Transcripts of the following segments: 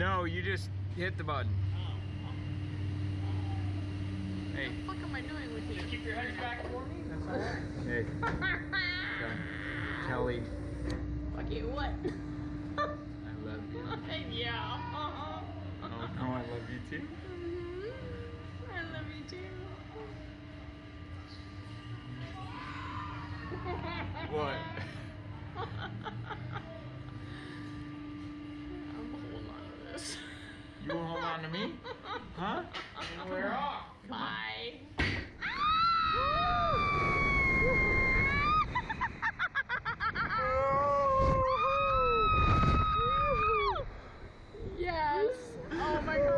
No, you just hit the button. Hey. What the fuck am I doing with you? Just keep your head back for me? That's all right. Hey. Kelly. Fuck you, what? I love you. Yeah. Oh, no, I love you too. I love you too. What? I'm holding on to this. You want to hold on to me? Huh? We're off. Bye. Yes. Oh my God.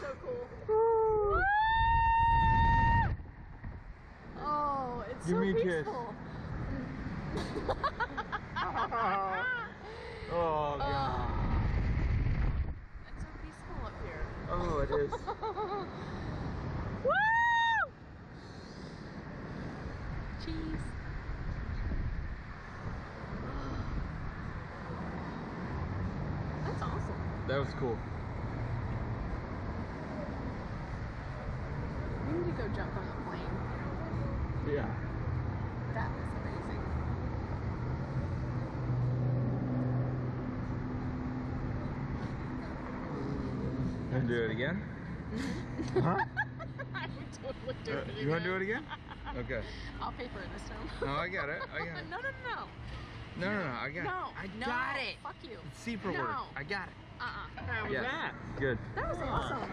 So cool. Oh, it's so peaceful. Oh, God. It's so peaceful up here. Oh, it is. Woo! Cheese. That's awesome. That was cool. Go jump on the plane. Yeah. That was amazing. Wanna do it again? Huh? I would totally do it again. You wanna do it again? Okay. I'll pay for it this time. No, I got it. No, no, no. No, no, no. I got it. I got it. Fuck you. It's super word. I got it. How was that? Good. That was awesome.